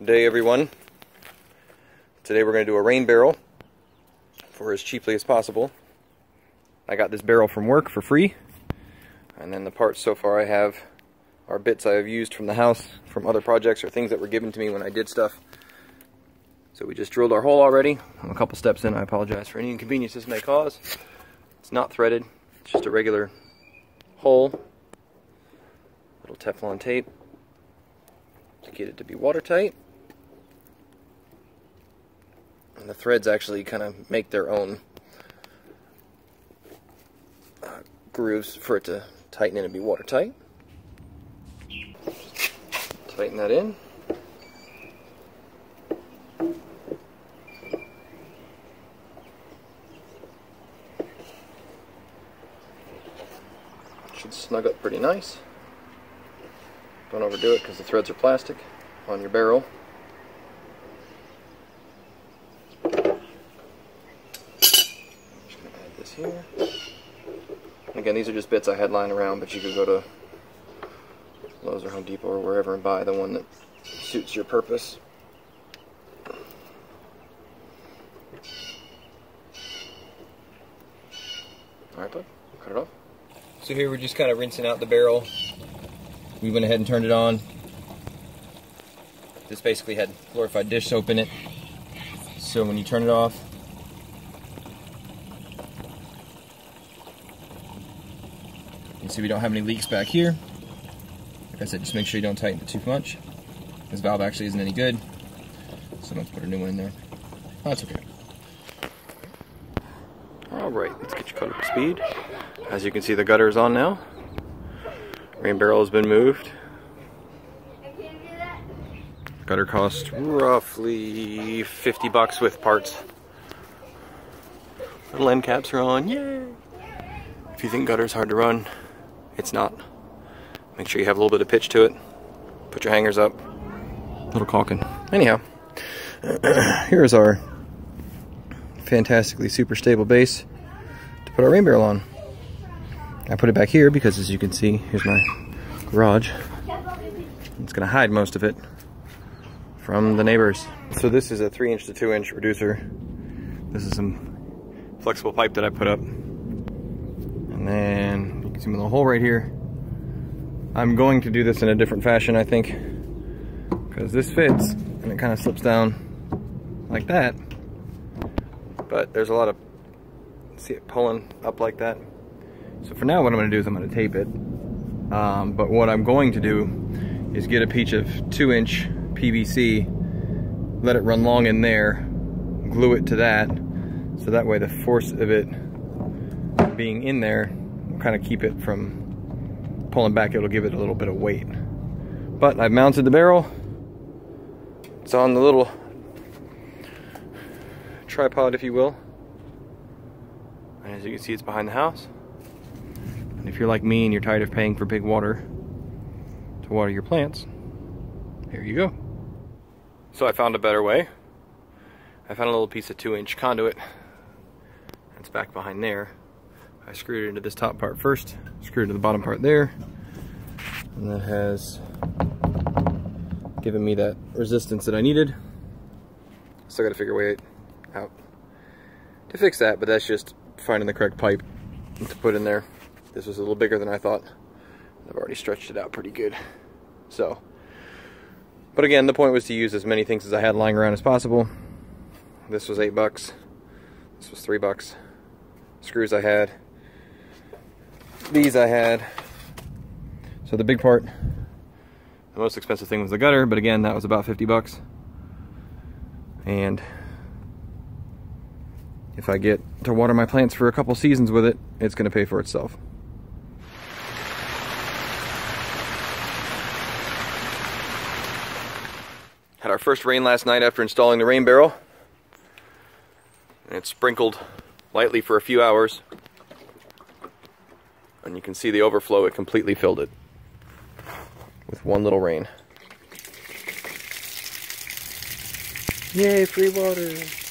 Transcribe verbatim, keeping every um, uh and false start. Good day, everyone. Today we're going to do a rain barrel for as cheaply as possible. I got this barrel from work for free, and then the parts so far I have are bits I have used from the house, from other projects, or things that were given to me when I did stuff. So we just drilled our hole already. I'm a couple steps in. I apologize for any inconvenience this may cause. It's not threaded, it's just a regular hole, little Teflon tape to get it to be watertight. And the threads actually kind of make their own uh, grooves for it to tighten in and be watertight. Tighten that in. Should snug up pretty nice. Don't overdo it because the threads are plastic on your barrel. Here. Again, these are just bits I had lying around, but you could go to Lowe's or Home Depot or wherever and buy the one that suits your purpose. Alright, bud, cut it off. So here we're just kind of rinsing out the barrel. We went ahead and turned it on. This basically had glorified dish soap in it, so when you turn it off, see, we don't have any leaks back here. Like I said, just make sure you don't tighten it too much. This valve actually isn't any good, so let's put a new one in there. Oh, that's okay. Alright, let's get your cutter to speed. As you can see, the gutter is on now. Rain barrel has been moved. Gutter cost roughly fifty bucks with parts. Little end caps are on, yay! If you think gutter is hard to run, it's not. Make sure you have a little bit of pitch to it. Put your hangers up. Little caulking. Anyhow, here is our fantastically super stable base to put our rain barrel on. I put it back here because, as you can see, here's my garage. It's going to hide most of it from the neighbors. So this is a three inch to two inch reducer. This is some flexible pipe that I put up. And then you can see my little hole right here. I'm going to do this in a different fashion, I think, because this fits and it kind of slips down like that. But there's a lot of, see it pulling up like that. So for now, what I'm going to do is I'm going to tape it. Um, but what I'm going to do is get a piece of two inch P V C, let it run long in there, glue it to that. So that way the force of it being in there will kind of keep it from pulling back. It'll give it a little bit of weight. But I've mounted the barrel. It's on the little tripod, if you will. And as you can see, it's behind the house. And if you're like me and you're tired of paying for big water to water your plants, here you go. So I found a better way. I found a little piece of two inch conduit. It's back behind there. I screwed it into this top part first, screwed it to the bottom part there, and that has given me that resistance that I needed. Still got to figure a way out to fix that, but that's just finding the correct pipe to put in there. This was a little bigger than I thought. I've already stretched it out pretty good. So, but again, the point was to use as many things as I had lying around as possible. This was eight bucks. This was three bucks. Screws I had. These I had. So the big part, the most expensive thing was the gutter, but again, that was about fifty bucks. And if I get to water my plants for a couple seasons with it, it's going to pay for itself. Had our first rain last night after installing the rain barrel. And it sprinkled lightly for a few hours. And you can see the overflow, it completely filled it with one little rain. Yay, free water!